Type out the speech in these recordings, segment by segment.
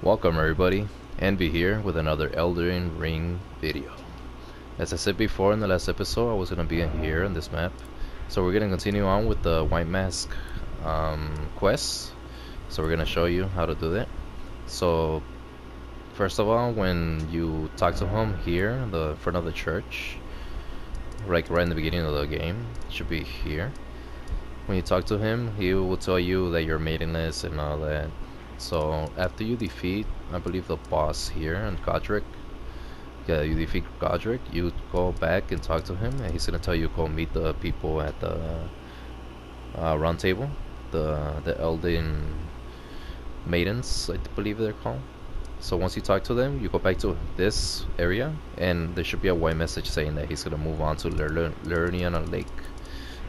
Welcome everybody, Envy here with another Elden Ring video. As I said before in the last episode, I was going to be in here on this map. So we're going to continue on with the White Mask quest. So we're going to show you how to do that. So first of all, when you talk to him here in the front of the church, like right in the beginning of the game, it should be here. When you talk to him, he will tell you that you're maidenless and all that. So after you defeat, I believe, the boss here and Godric, yeah, you defeat Godric, you go back and talk to him, and he's gonna tell you go meet the people at the round table, the Elden Maidens, I believe they're called. So once you talk to them, you go back to this area, and there should be a white message saying that he's gonna move on to Liurnia Lake.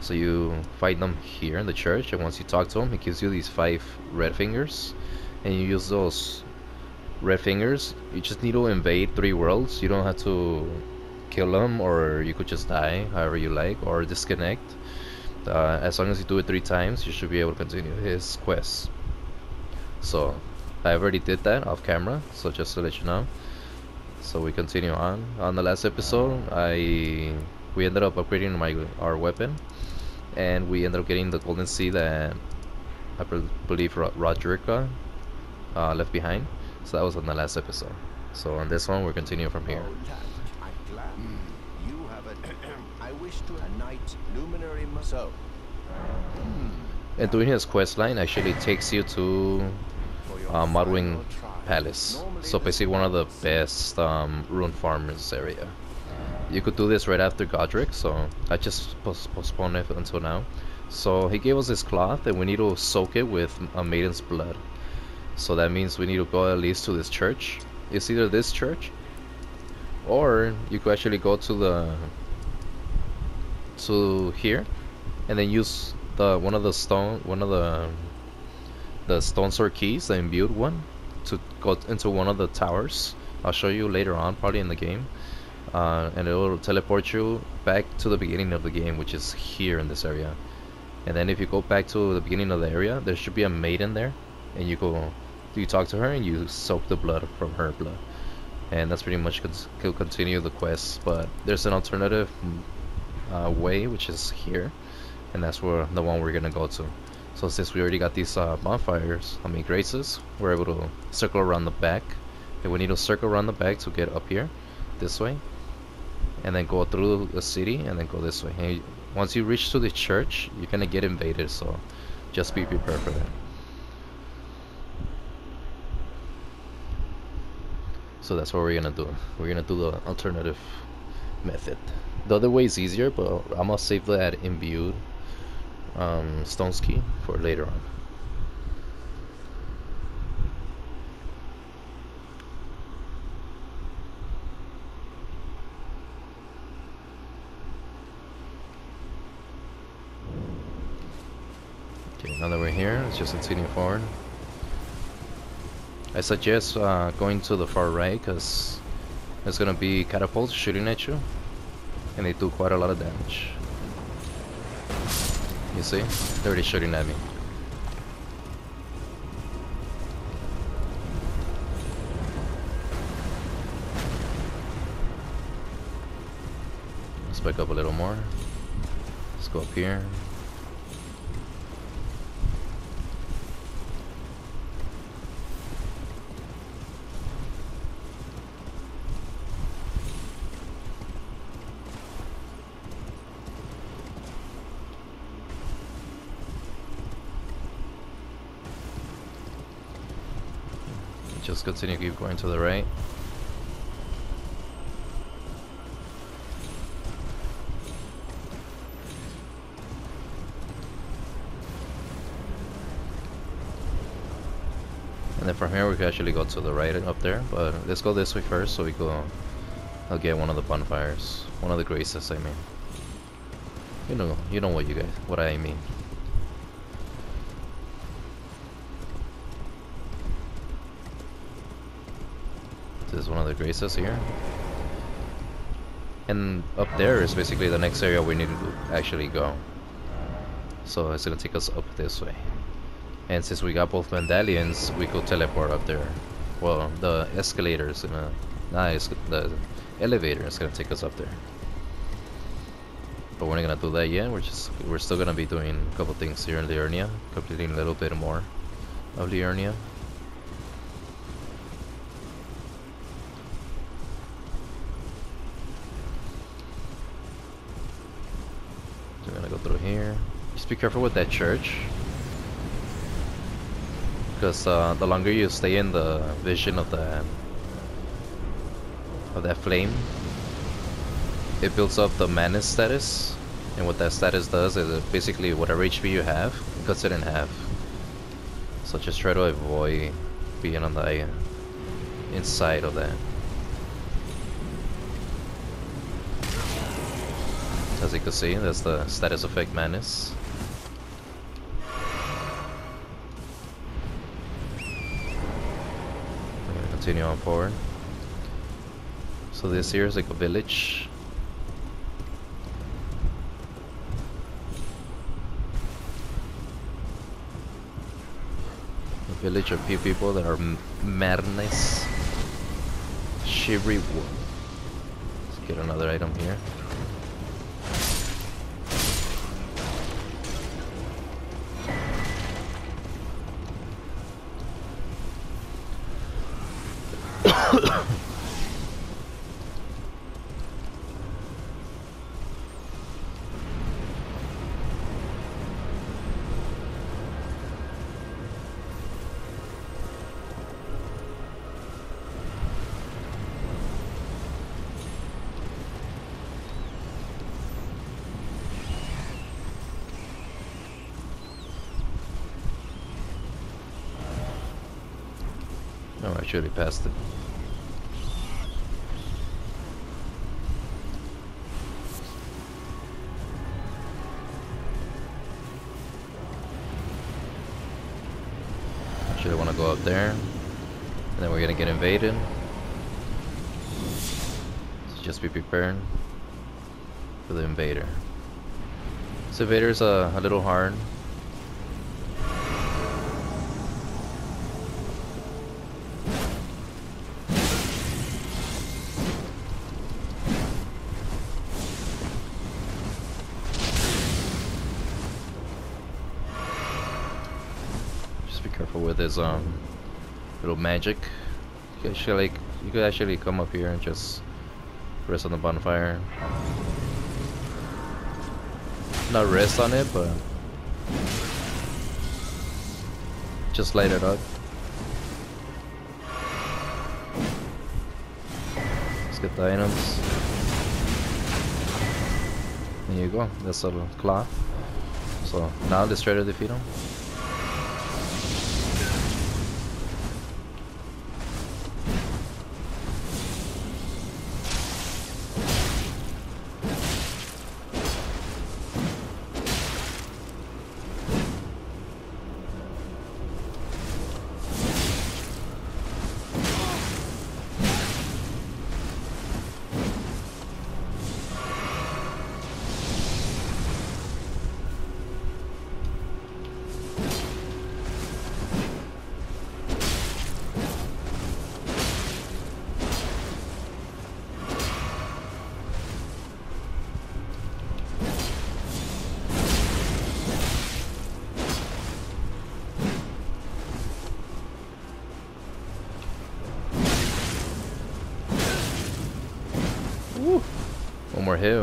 So you fight them here in the church, and once you talk to him, he gives you these 5 red fingers, and you use those red fingers. You just need to invade 3 worlds. You don't have to kill them, or you could just die, however you like, or disconnect. As long as you do it 3 times, you should be able to continue his quest. So I already did that off camera, so just to let you know. So we continue on. On the last episode, we ended up upgrading our weapon, and we ended up getting the golden seed that I believe Roderica left behind. So that was on the last episode. So on this one, we're continuing from here. And doing his quest line actually takes you to Mohgwyn Palace. So basically one of the best rune farmers area. You could do this right after Godric, so I just postponed it until now. So he gave us his cloth, and we need to soak it with a maiden's blood. So that means we need to go at least to this church. It's either this church, or you could actually go to the here, and then use the one of the stone sword keys, the imbued one, to go into one of the towers. I'll show you later on, probably in the game. And it will teleport you back to the beginning of the game, which is here in this area. And then if you go back to the beginning of the area, there should be a maiden there, and you go, you talk to her, and you soak the blood from her blood, and that's pretty much could continue the quest. But there's an alternative way, which is here, and that's where the one we're gonna go to. So since we already got these bonfires, I mean graces, we're able to circle around the back, and we need to circle around the back to get up here this way, and then go through the city, and then go this way. And once you reach to the church, you're gonna get invaded, so just be prepared for that. So that's what we're gonna do. We're gonna do the alternative method. The other way is easier, but I'm gonna save that imbued stone's key for later on. Now that we're here, let's just continue forward. I suggest going to the far right, because there's gonna be catapults shooting at you, and they do quite a lot of damage. You see? They're already shooting at me. Let's back up a little more. Let's go up here. Just continue, keep going to the right. And then from here we can actually go to the right and up there, but let's go this way first so we go. I'll get one of the bonfires. One of the graces, I mean. You know what you guys, what I mean. This is one of the graces here, and up there is basically the next area we need to actually go. So it's gonna take us up this way, and since we got both Mandalians, we could teleport up there well, the escalator is gonna, the elevator is gonna take us up there. But we're not gonna do that yet. We're still gonna be doing a couple things here in Liurnia, completing a little bit more of Liurnia. So we're gonna go through here. Just be careful with that church, because the longer you stay in the vision of that flame, it builds up the mana status, and what that status does is it basically whatever HP you have, it cuts it in half. So just try to avoid being on the inside of that. As you can see, that's the status effect madness. We're gonna continue on forward. So this here is like a village. Village of few people that are madness. Shivri wood. Let's get another item here. Should be past it. Should I want to go up there, and then we're gonna get invaded. So just be prepared for the invader. This invader is a little hard. Little magic. You could actually come up here and just rest on the bonfire. Not rest on it, but just light it up. Let's get the items. There you go. That's a little claw. So now let's try to defeat him.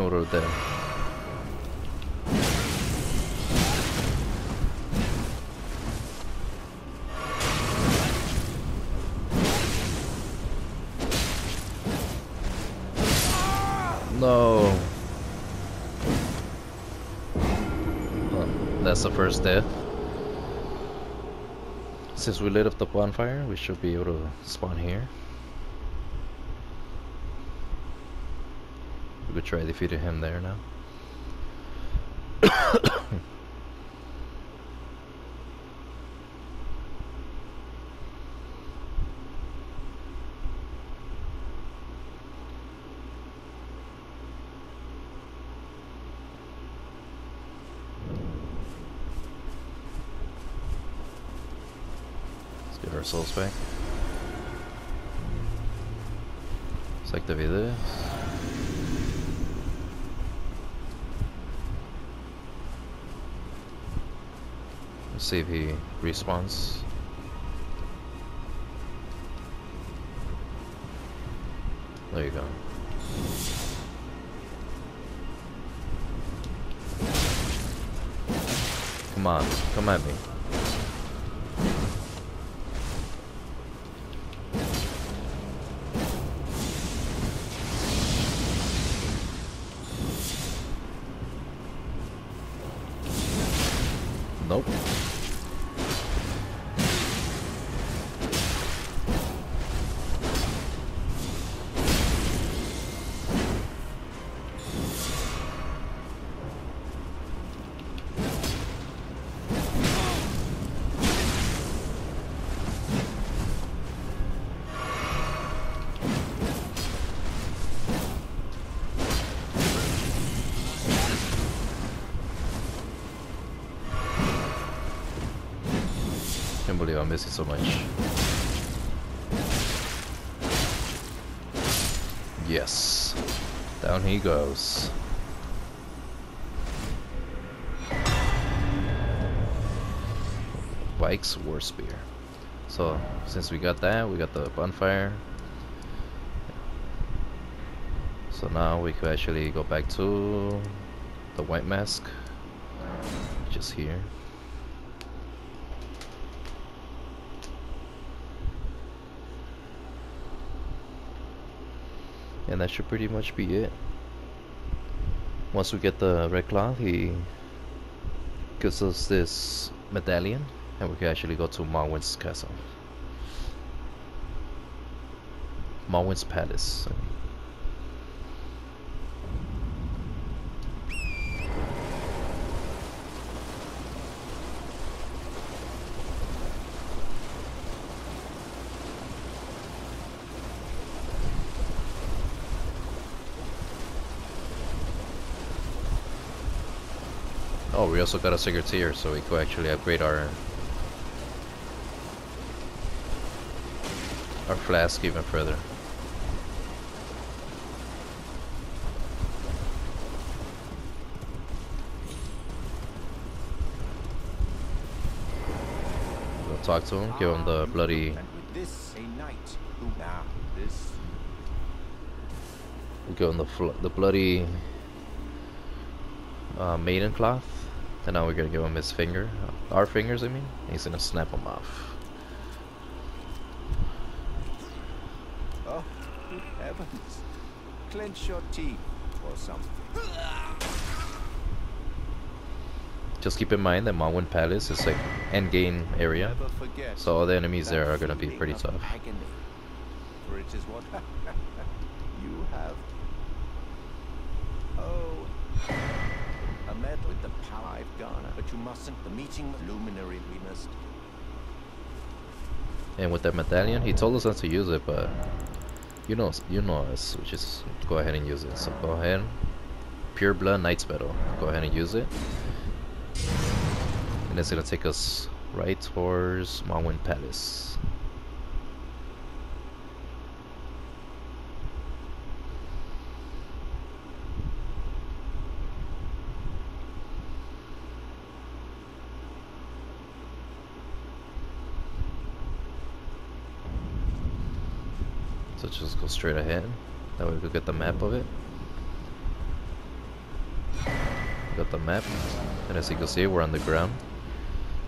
There. No. Well, that's the first death. Since we lit up the bonfire, we should be able to spawn here. Could try defeating him there now. Let's get our souls back. Let's activate this. Let's see if he respawns. There you go. Come on, come at me. Nope. I can't believe I'm missing so much. Yes. Down he goes. Bike's War Spear. So, since we got that, we got the bonfire. So now we could actually go back to the White Mask. Just here. And that should pretty much be it. Once we get the red cloth, he gives us this medallion, and we can actually go to Mohgwyn's castle. Mohgwyn's Palace. Oh, we also got a secret tier, so we could actually upgrade our flask even further. We'll talk to him, give him the bloody. We'll give him the bloody maiden cloth. And now we're gonna give him his finger, our fingers I mean, he's gonna snap them off. Oh, good heavens. Clench your teeth or something. Just keep in mind that Mohgwyn Palace is like end game area, so all the enemies there are gonna be pretty tough. Agony, for it is what you have. Oh. I met with the power I've garnered, but you mustn't. The meeting with Luminary we missed. And with that medallion, he told us not to use it, but you know us, which is go ahead and use it. So go ahead, Pure Blood Knight's Medal. Go ahead and use it, and it's gonna take us right towards Mohgwyn Palace. So just go straight ahead, that way we get the map of it. Got the map, and as you can see, we're on the ground.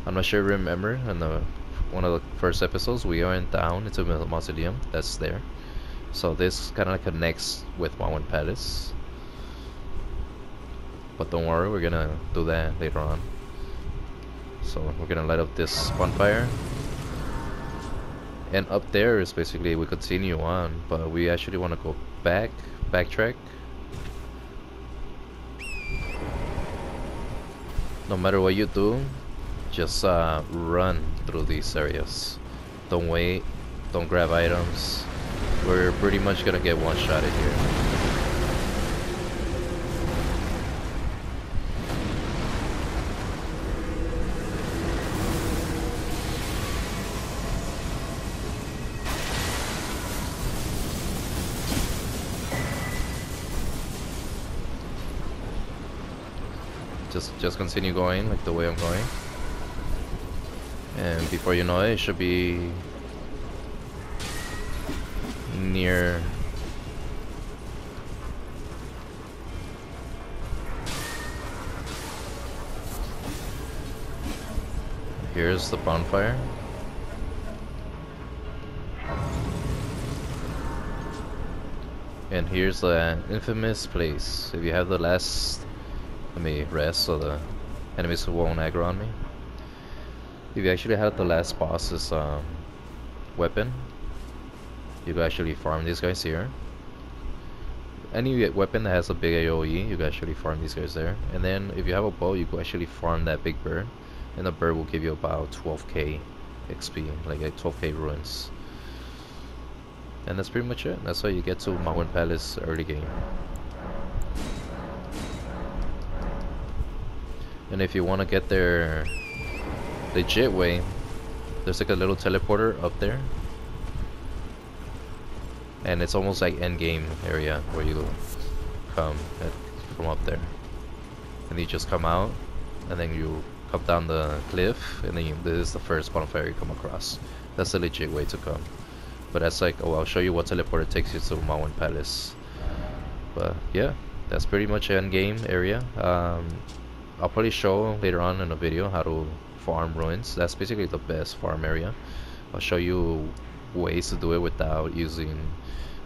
I'm not sure if you remember, in one of the first episodes, we went down into the mausoleum that's there. So this kind of connects with Mohgwyn Palace. But don't worry, we're gonna do that later on. So we're gonna light up this bonfire. And up there is basically we continue on, but we actually want to go back, backtrack. No matter what you do, just run through these areas. Don't wait, don't grab items. We're pretty much gonna get one-shotted here. just continue going like the way I'm going, and before you know it, it should be near . Here's the bonfire. And here's the infamous place. If you have the last... Let me rest so the enemies won't aggro on me. If you actually have the last boss's weapon, you can actually farm these guys here. Any weapon that has a big AoE, you can actually farm these guys there. And then if you have a bow, you can actually farm that big bird. And the bird will give you about 12k XP, like 12k ruins. And that's pretty much it. That's how you get to Mohgwyn Palace early game. And if you want to get there legit way, there's like a little teleporter up there. And it's almost like end game area where you come from up there. And you just come out, and then you come down the cliff, and then this is the first bonfire you come across. That's the legit way to come. But that's like, oh, I'll show you what teleporter takes you to Mohgwyn Palace. But yeah, that's pretty much end game area. I'll probably show later on in the video how to farm ruins. That's basically the best farm area. I'll show you ways to do it without using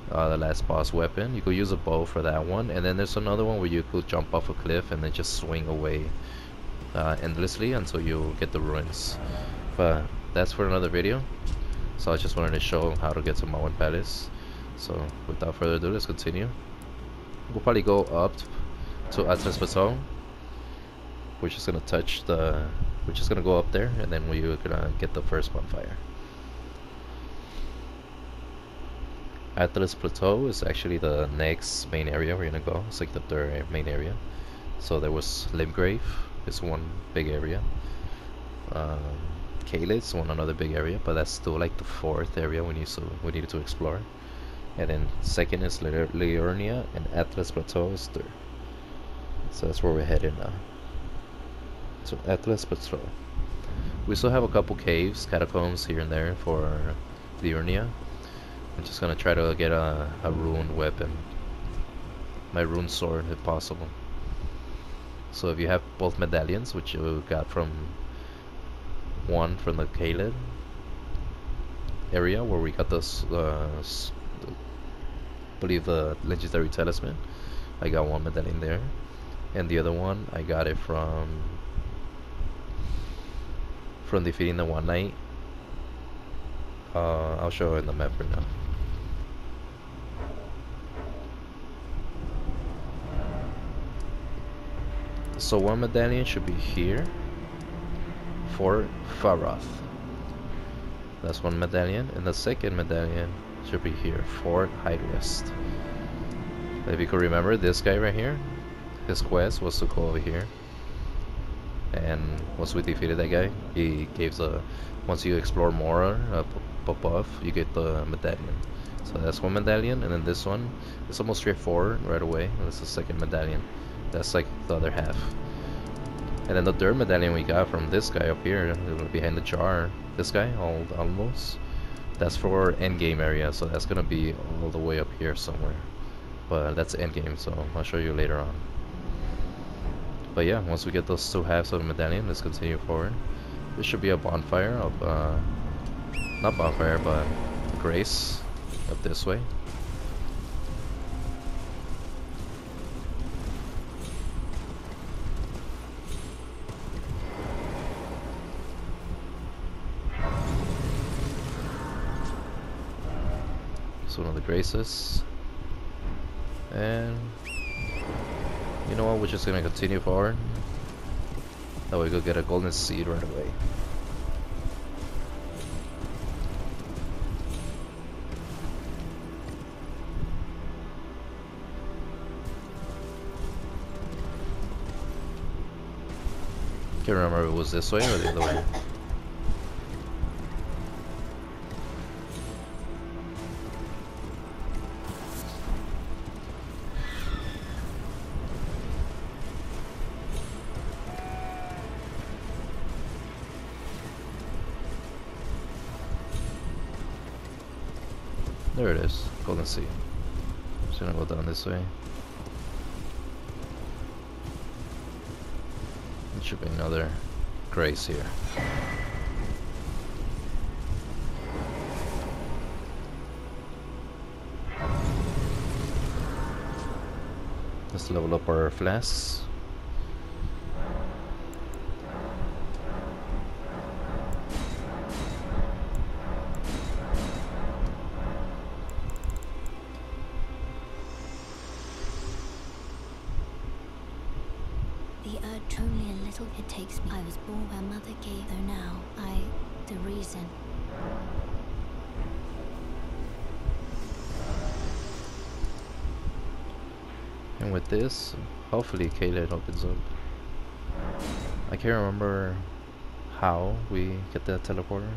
the last boss weapon. You could use a bow for that one, and then there's another one where you could jump off a cliff and then just swing away endlessly until you get the ruins. But that's for another video. So I just wanted to show how to get to Mohgwyn Palace. So without further ado, let's continue. We'll probably go up to Altus Plateau. We're just gonna touch the... We're just gonna go up there, and then we're gonna get the first bonfire. Altus Plateau is actually the next main area we're gonna go. It's like the third main area. So there was Limgrave. It's one big area. Caelid's one another big area, but that's still like the fourth area we needed to explore. And then second is Liurnia, and Altus Plateau is third. So that's where we're headed now. So Altus Plateau. We still have a couple caves, catacombs here and there for Liurnia. I'm just gonna try to get a rune weapon, my rune sword if possible. So if you have both medallions, which you got from one from the Caelid area where we got this, I believe the legendary talisman, I got one medallion there, and the other one I got it from defeating the one knight. I'll show it in the map for now. So one medallion should be here for Faroth. That's one medallion, and the second medallion should be here for Hydrist. If you could remember, this guy right here, his quest was to go over here, and once we defeated that guy, he gave the... Once you explore more up above, you get the medallion. So that's one medallion, and then this one is almost straightforward right away. That's the second medallion. That's like the other half. And then the third medallion we got from this guy up here, behind the jar, this guy, almost, that's for endgame area, so that's gonna be all the way up here somewhere. But that's endgame, so I'll show you later on. But yeah, once we get those two halves of the medallion, let's continue forward. This should be a bonfire of, not bonfire, but grace, up this way. One of the graces, and you know what, we're just gonna continue forward. That way we go get a golden seed right away. Can't remember if it was this way or the other way. There it is, Golden Sea. I'm just gonna go down this way. There should be another grace here. Let's level up our flasks. This, hopefully Caelid opens up. I can't remember how we get that teleporter.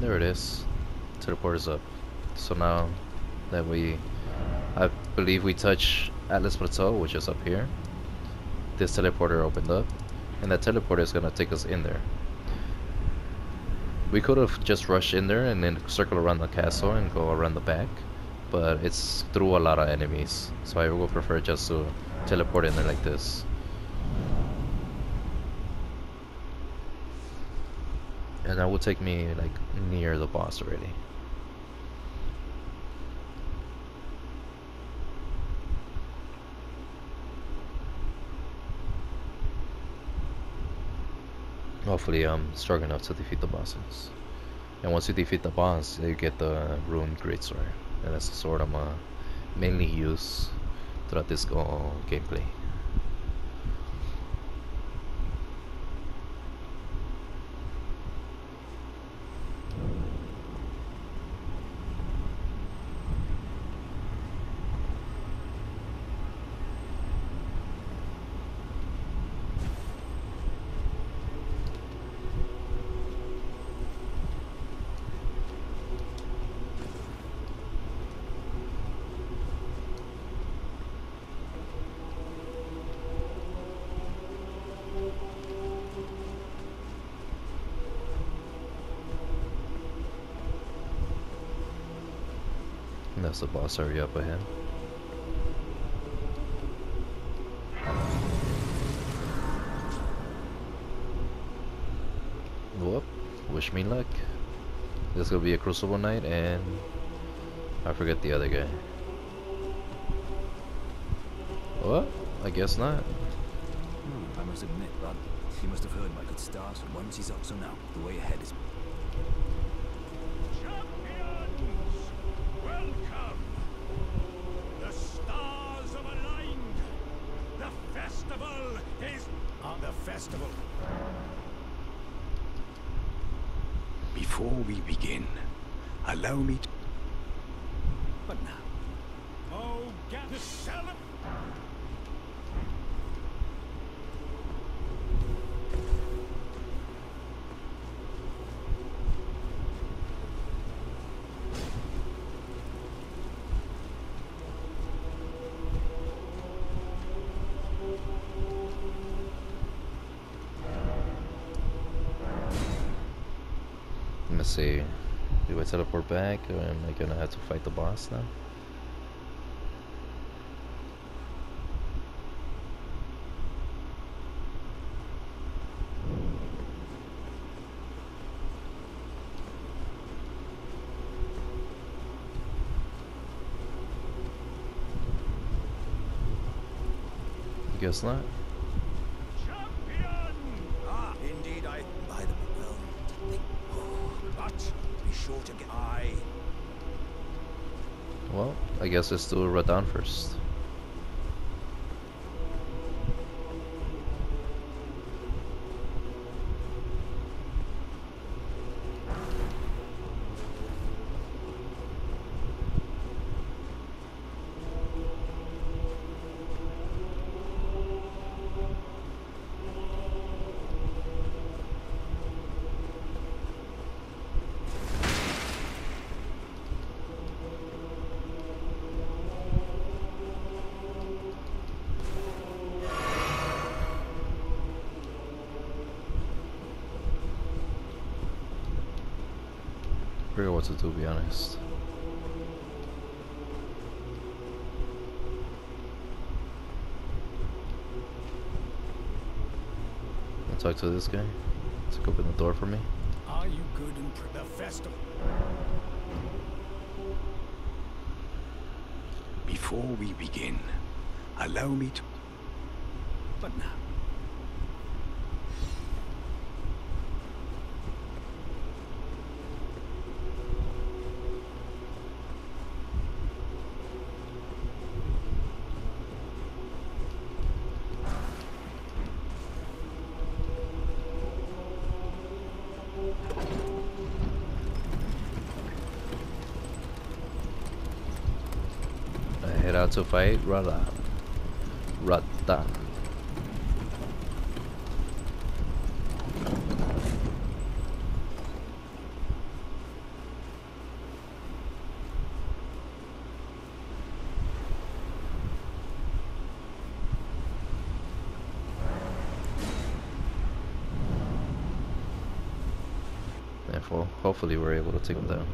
There it is. Teleport is up. So now that I believe we touch Altus Plateau, which is up here. This teleporter opened up, and that teleporter is gonna take us in there. We could have just rushed in there and then circle around the castle and go around the back, but it's through a lot of enemies, so I would prefer just to teleport in there like this. And that will take me like near the boss already. Hopefully I'm strong enough to defeat the bosses. And once you defeat the boss, you get the Ruined Greatsword. And that's the sword I'm mainly use throughout this gameplay. That's the boss area up ahead. Whoop, wish me luck. This is gonna be a Crucible Knight, and I forget the other guy. What? I guess not. I must admit, Rod, he must have heard my good start. Once he's up, so now the way ahead is. Before we begin, allow me to. But now. Oh, get the salad! See, do I teleport back, or am I gonna have to fight the boss now? Guess not. Well, I guess let's do Radahn first. figure what to do, to be honest. I'll talk to this guy. Let's open the door for me. Are you good in the festival? Before we begin, allow me to. But now. To fight Radahn. Therefore, hopefully we're able to take him down.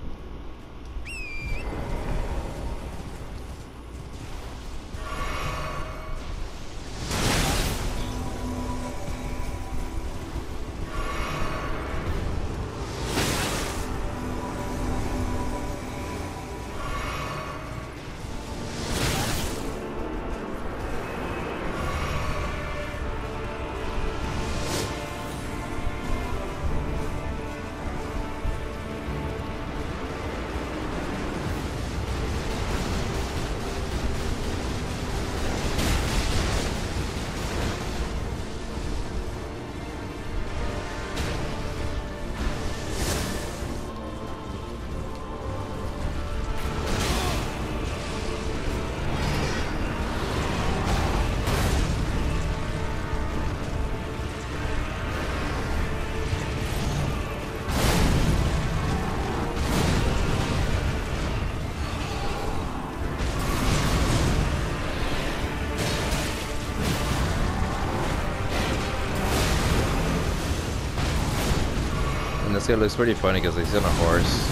It looks pretty funny because he's on a horse.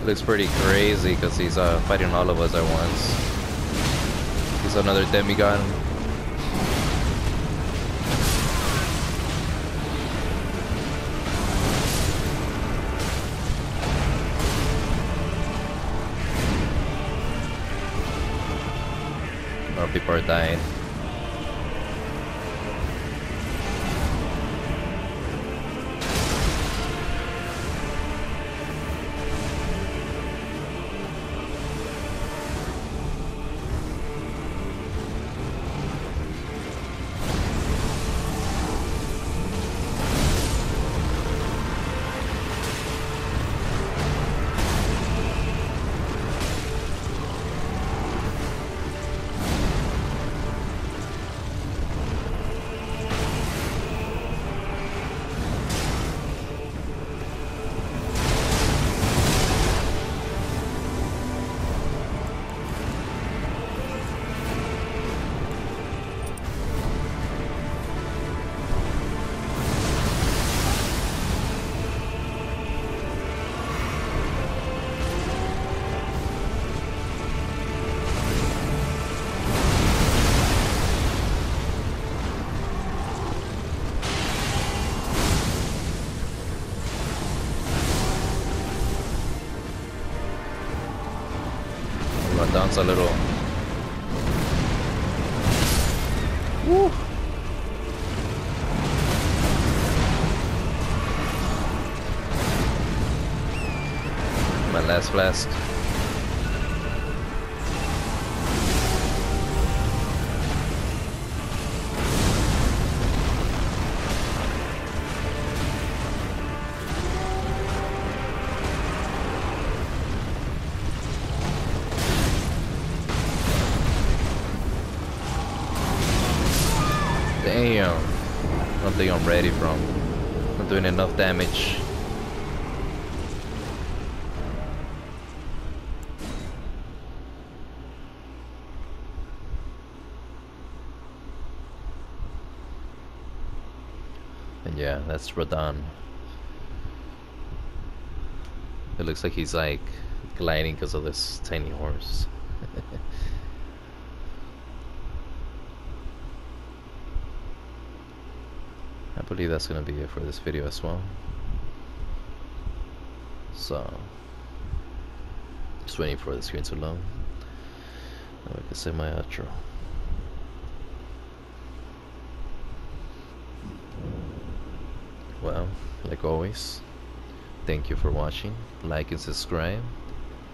It looks pretty crazy because he's fighting all of us at once. He's another demigod. A lot of people are dying. Dance a little. Woo. My last flask. I'm ready for him. Not doing enough damage. And yeah, that's Radahn. It looks like he's like gliding because of this tiny horse. I believe that's going to be it for this video as well. So, just waiting for the screen to load. Now I can say my outro. Well, like always, thank you for watching. Like and subscribe.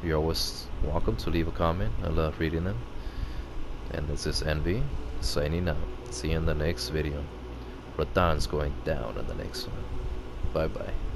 You're always welcome to leave a comment. I love reading them. And this is Envy signing out. See you in the next video. Radahn's going down in the next one. Bye bye.